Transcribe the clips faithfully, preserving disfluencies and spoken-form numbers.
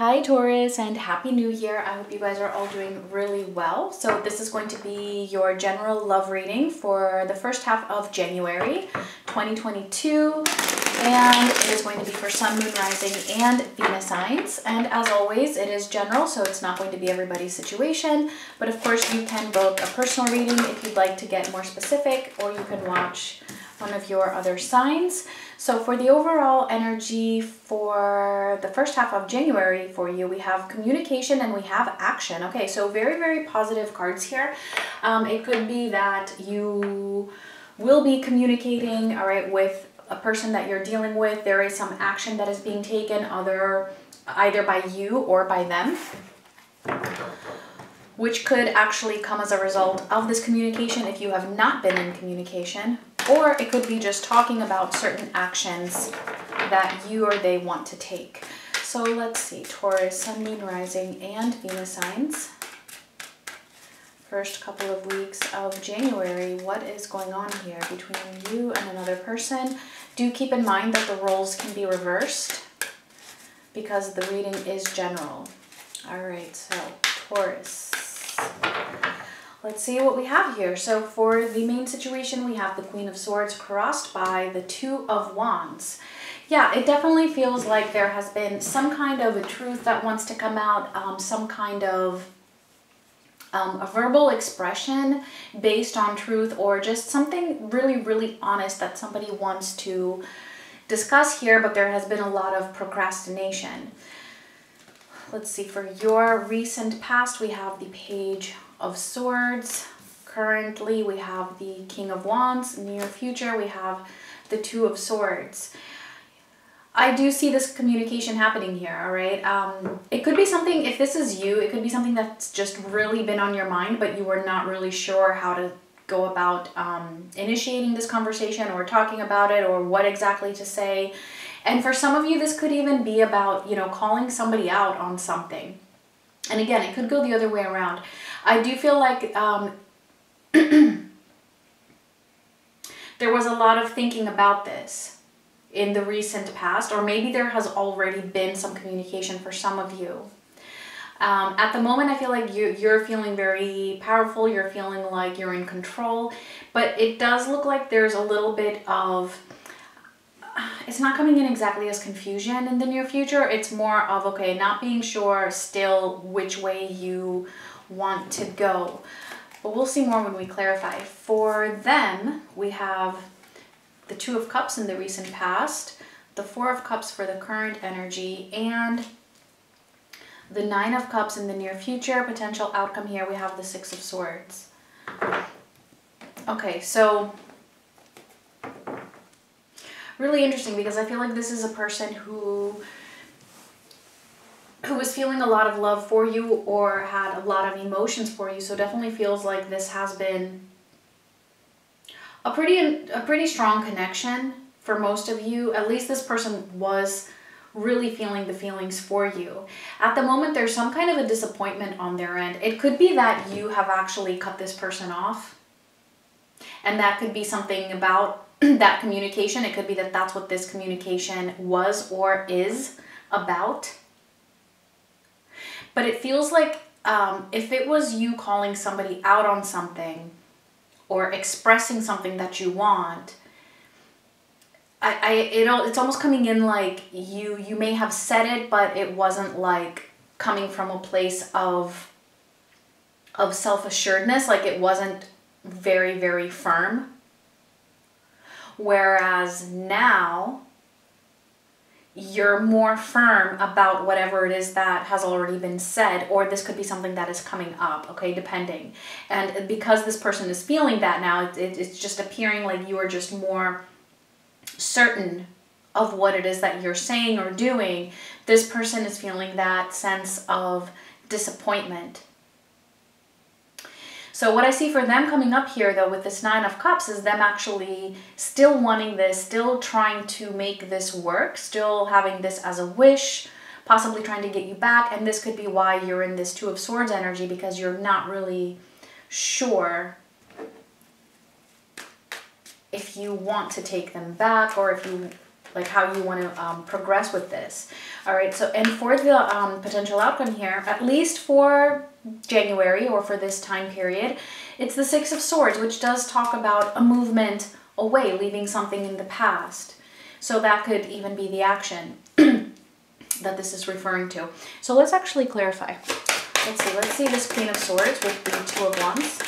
Hi Taurus, and Happy New Year. I hope you guys are all doing really well. So this is going to be your general love reading for the first half of January twenty twenty-two. And it is going to be for Sun, Moon, Rising, and Venus signs. And as always, it is general, so it's not going to be everybody's situation. But of course, you can book a personal reading if you'd like to get more specific, or you can watch one of your other signs. So for the overall energy for the first half of January for you, we have communication and we have action. Okay, so very, very positive cards here. Um, it could be that you will be communicating, all right, with a person that you're dealing with. There is some action that is being taken other, either by you or by them, which could actually come as a result of this communication if you have not been in communication. Or it could be just talking about certain actions that you or they want to take. So let's see, Taurus, Sun, Moon, Rising, and Venus signs. First couple of weeks of January, what is going on here between you and another person? Do keep in mind that the roles can be reversed because the reading is general. All right, so Taurus. Let's see what we have here. So for the main situation, we have the Queen of Swords crossed by the Two of Wands. Yeah, it definitely feels like there has been some kind of a truth that wants to come out, um, some kind of um, a verbal expression based on truth, or just something really, really honest that somebody wants to discuss here, but there has been a lot of procrastination. Let's see, for your recent past, we have the Page of Swords. Currently, we have the King of Wands. Near future, we have the Two of Swords. I do see this communication happening here, all right? Um, it could be something, if this is you, it could be something that's just really been on your mind, but you were not really sure how to go about um, initiating this conversation or talking about it or what exactly to say. And for some of you, this could even be about, you know, calling somebody out on something. And again, it could go the other way around. I do feel like um, there was a lot of thinking about this in the recent past, or maybe there has already been some communication for some of you. Um, at the moment, I feel like you, you're feeling very powerful, you're feeling like you're in control, but it does look like there's a little bit of... It's not coming in exactly as confusion in the near future. It's more of, okay, not being sure still which way you want to go. But we'll see more when we clarify. For them, we have the Two of Cups in the recent past, the Four of Cups for the current energy, and the Nine of Cups in the near future. Potential outcome here, we have the Six of Swords. Okay, so... really interesting, because I feel like this is a person who who is feeling a lot of love for you or had a lot of emotions for you. So definitely feels like this has been a pretty a pretty strong connection for most of you. At least this person was really feeling the feelings for you. At the moment, there's some kind of a disappointment on their end. It could be that you have actually cut this person off, and that could be something about that communication. It could be that that's what this communication was or is about. But it feels like um, if it was you calling somebody out on something or expressing something that you want, I, I it all, it's almost coming in like you you may have said it, but it wasn't like coming from a place of of self-assuredness. Like it wasn't very, very firm. Whereas now, you're more firm about whatever it is that has already been said, or this could be something that is coming up, okay, depending. And because this person is feeling that now, it, it's just appearing like you are just more certain of what it is that you're saying or doing. This person is feeling that sense of disappointment. So what I see for them coming up here, though, with this Nine of Cups is them actually still wanting this, still trying to make this work, still having this as a wish, possibly trying to get you back. And this could be why you're in this Two of Swords energy, because you're not really sure if you want to take them back or if you like how you want to um, progress with this. All right, so and for the um, potential outcome here, at least for January or for this time period, it's the Six of Swords, which does talk about a movement away, leaving something in the past. So that could even be the action that this is referring to. So let's actually clarify. Let's see, let's see this Queen of Swords with the Two of Wands.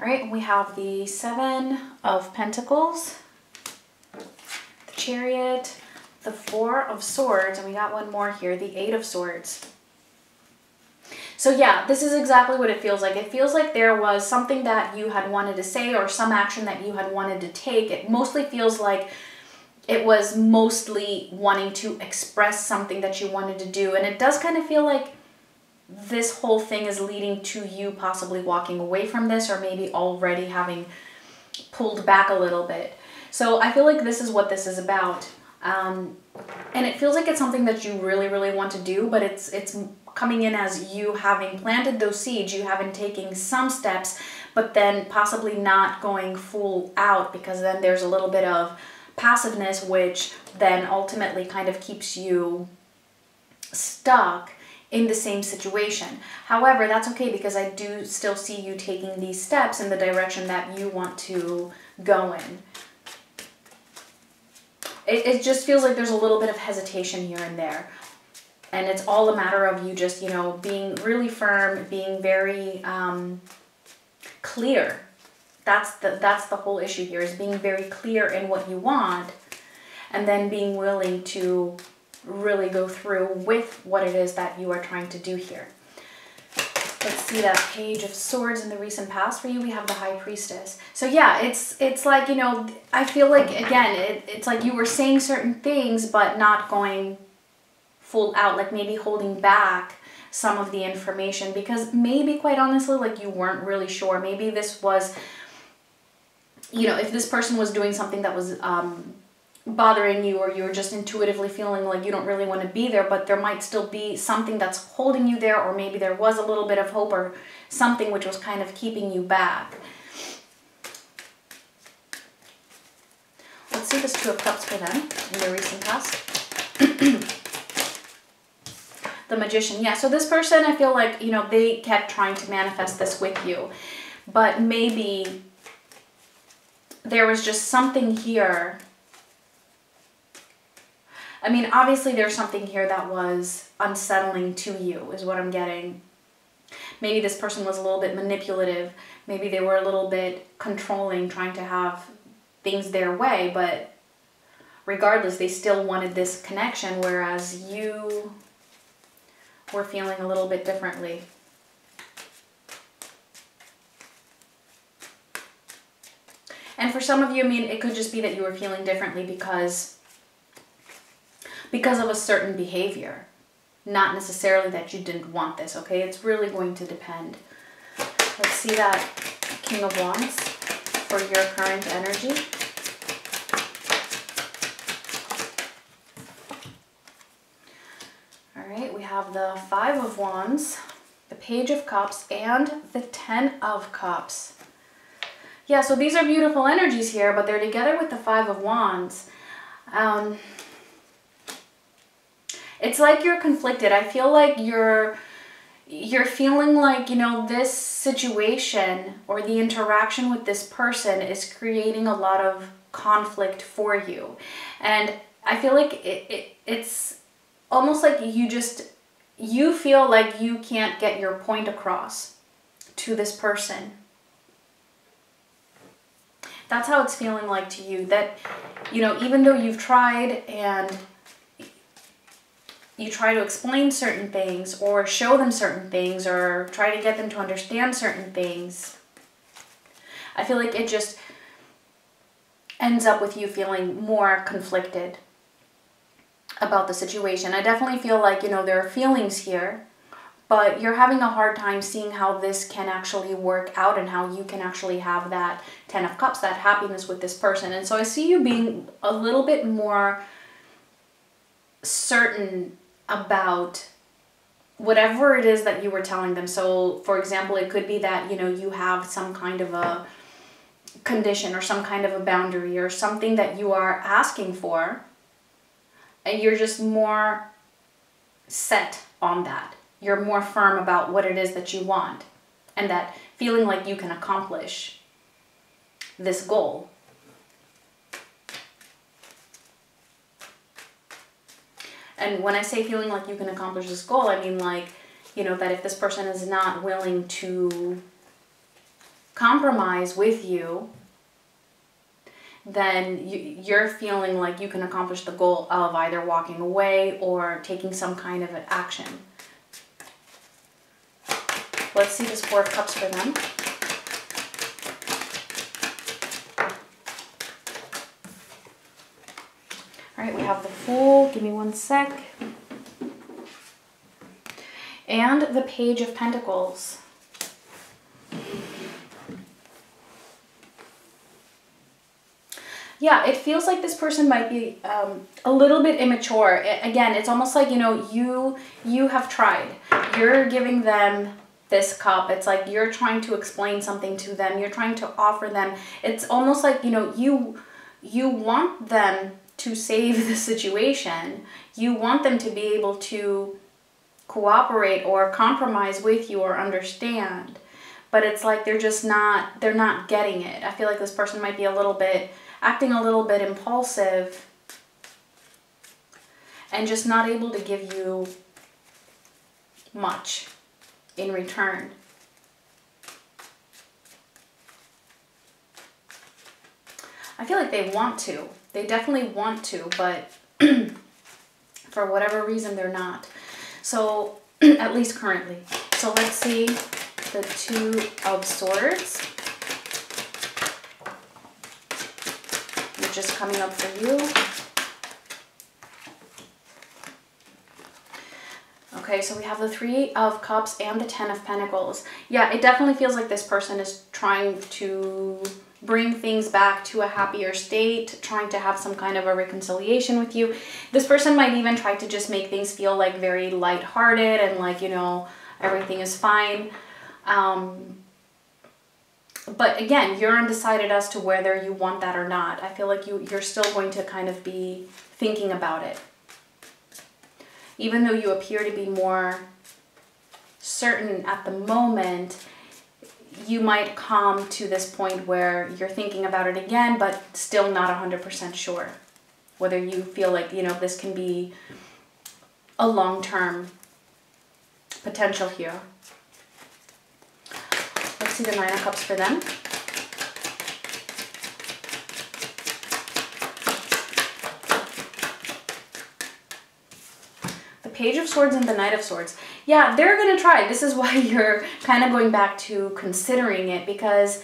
All right, we have the Seven of Pentacles, the Chariot, the Four of Swords, and we got one more here, the Eight of Swords. So yeah, this is exactly what it feels like. It feels like there was something that you had wanted to say or some action that you had wanted to take. It mostly feels like it was mostly wanting to express something that you wanted to do. And it does kind of feel like this whole thing is leading to you possibly walking away from this, or maybe already having pulled back a little bit. So I feel like this is what this is about. Um, and it feels like it's something that you really, really want to do, but it's it's coming in as you having planted those seeds, you having taken some steps, but then possibly not going full out, because then there's a little bit of passiveness, which then ultimately kind of keeps you stuck in the same situation. However, that's okay, because I do still see you taking these steps in the direction that you want to go in. It, it just feels like there's a little bit of hesitation here and there. And it's all a matter of you just, you know, being really firm, being very um, clear. That's the, that's the whole issue here, is being very clear in what you want, and then being willing to really go through with what it is that you are trying to do here. Let's see that Page of Swords in the recent past for you. We have the High Priestess. So yeah, it's it's like, you know, I feel like, again, it, it's like you were saying certain things, but not going full out, like maybe holding back some of the information, because maybe, quite honestly, like you weren't really sure. Maybe this was, you know, if this person was doing something that was um, bothering you, or you're just intuitively feeling like you don't really want to be there, but there might still be something that's holding you there, or maybe there was a little bit of hope or something which was kind of keeping you back. Let's see this Two of Cups for them in the recent past. The Magician. Yeah, so this person, I feel like, you know, they kept trying to manifest this with you, but maybe there was just something here. I mean, obviously there's something here that was unsettling to you, is what I'm getting. Maybe this person was a little bit manipulative. Maybe they were a little bit controlling, trying to have things their way, but regardless, they still wanted this connection, whereas you were feeling a little bit differently. And for some of you, I mean, it could just be that you were feeling differently because because of a certain behavior, not necessarily that you didn't want this, okay? It's really going to depend. Let's see that King of Wands for your current energy. All right, we have the Five of Wands, the Page of Cups, and the Ten of Cups. Yeah, so these are beautiful energies here, but they're together with the Five of Wands. Um, It's like you're conflicted. I feel like you're you're feeling like, you know, this situation or the interaction with this person is creating a lot of conflict for you. And I feel like it, it it's almost like you just, you feel like you can't get your point across to this person. That's how it's feeling like to you, that, you know, even though you've tried and you try to explain certain things or show them certain things or try to get them to understand certain things, I feel like it just ends up with you feeling more conflicted about the situation. I definitely feel like, you know, there are feelings here, but you're having a hard time seeing how this can actually work out and how you can actually have that Ten of Cups, that happiness with this person. And so I see you being a little bit more certain about whatever it is that you were telling them. So for example, it could be that, you know, you have some kind of a condition or some kind of a boundary or something that you are asking for, and you're just more set on that. You're more firm about what it is that you want, and that feeling like you can accomplish this goal. And when I say feeling like you can accomplish this goal, I mean like, you know, that if this person is not willing to compromise with you, then you, you're feeling like you can accomplish the goal of either walking away or taking some kind of an action. Let's see this Four of Cups for them. All right, we have the Fool. Give me one sec. And the Page of Pentacles. Yeah, it feels like this person might be um, a little bit immature. It, again, it's almost like, you know, you you have tried. You're giving them this cup. It's like you're trying to explain something to them. You're trying to offer them. It's almost like, you know, you you want them to save the situation. You want them to be able to cooperate or compromise with you or understand. But it's like they're just not, they're not getting it. I feel like this person might be a little bit acting a little bit impulsive and just not able to give you much in return. I feel like they want to. They definitely want to, but for whatever reason, they're not. So, at least currently. So let's see the Two of Swords, which is coming up for you. Okay, so we have the Three of Cups and the Ten of Pentacles. Yeah, it definitely feels like this person is trying to bring things back to a happier state, trying to have some kind of a reconciliation with you. This person might even try to just make things feel like very lighthearted and like, you know, everything is fine. Um, But again, you're undecided as to whether you want that or not. I feel like you, you're still going to kind of be thinking about it. Even though you appear to be more certain at the moment, you might come to this point where you're thinking about it again, but still not one hundred percent sure whether you feel like, you know, this can be a long-term potential here. Let's see the Nine of Cups for them. The Page of Swords and the Knight of Swords. Yeah, they're gonna try. This is why you're kind of going back to considering it, because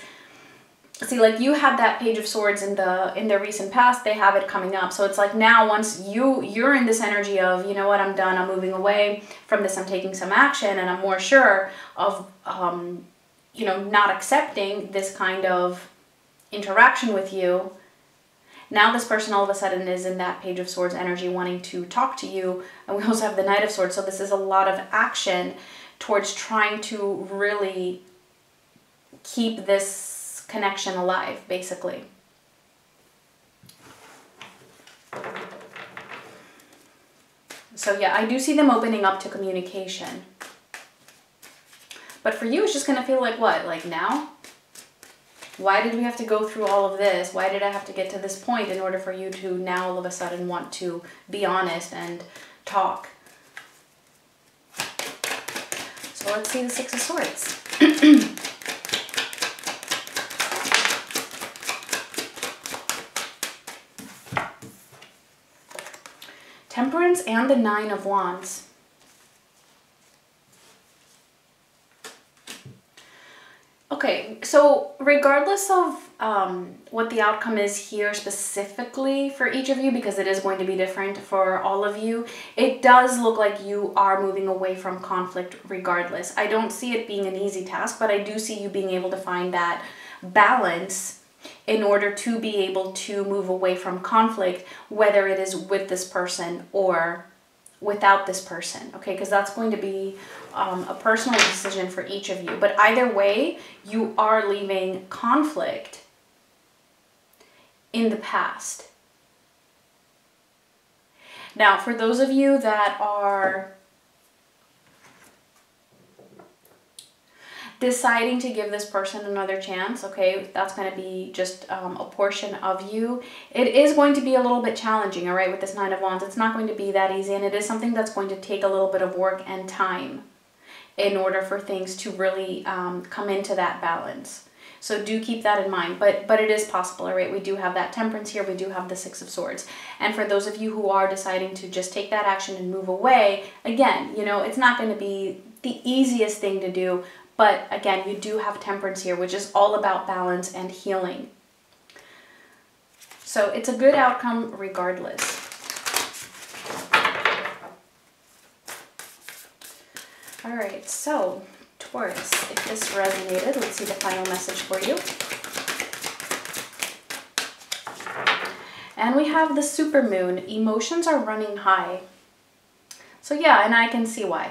see, like you had that Page of Swords in the in the recent past, they have it coming up. So it's like now once you you're in this energy of, you know what, I'm done, I'm moving away from this, I'm taking some action, and I'm more sure of um you know, not accepting this kind of interaction with you. Now this person all of a sudden is in that Page of Swords energy, wanting to talk to you. And we also have the Knight of Swords. So this is a lot of action towards trying to really keep this connection alive, basically. So yeah, I do see them opening up to communication. But for you, it's just going to feel like, what, like now? Why did we have to go through all of this? Why did I have to get to this point in order for you to now all of a sudden want to be honest and talk? So let's see the Six of Swords. Temperance and the Nine of Wands. Okay, so regardless of um, what the outcome is here specifically for each of you, because it is going to be different for all of you, it does look like you are moving away from conflict regardless. I don't see it being an easy task, but I do see you being able to find that balance in order to be able to move away from conflict, whether it is with this person or without this person, okay? Because that's going to be um, a personal decision for each of you. But either way, you are leaving conflict in the past. Now, for those of you that are deciding to give this person another chance, okay, that's going to be just um, a portion of you. It is going to be a little bit challenging, all right, with this Nine of Wands. It's not going to be that easy, and it is something that's going to take a little bit of work and time in order for things to really um, come into that balance. So do keep that in mind, but but it is possible, all right? We do have that Temperance here. We do have the Six of Swords. And for those of you who are deciding to just take that action and move away, again, you know, it's not going to be the easiest thing to do, but again, you do have Temperance here, which is all about balance and healing. So it's a good outcome regardless. All right, so Taurus, if this resonated, let's see the final message for you. And we have the supermoon. Emotions are running high. So yeah, and I can see why.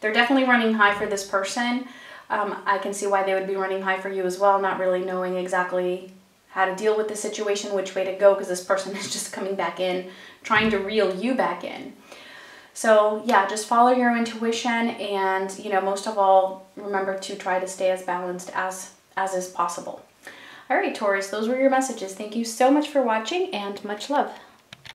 They're definitely running high for this person. Um, I can see why they would be running high for you as well, not really knowing exactly how to deal with the situation, which way to go, because this person is just coming back in, trying to reel you back in. So yeah, just follow your intuition, and you know, most of all, remember to try to stay as balanced as, as is possible. All right, Taurus, those were your messages. Thank you so much for watching, and much love.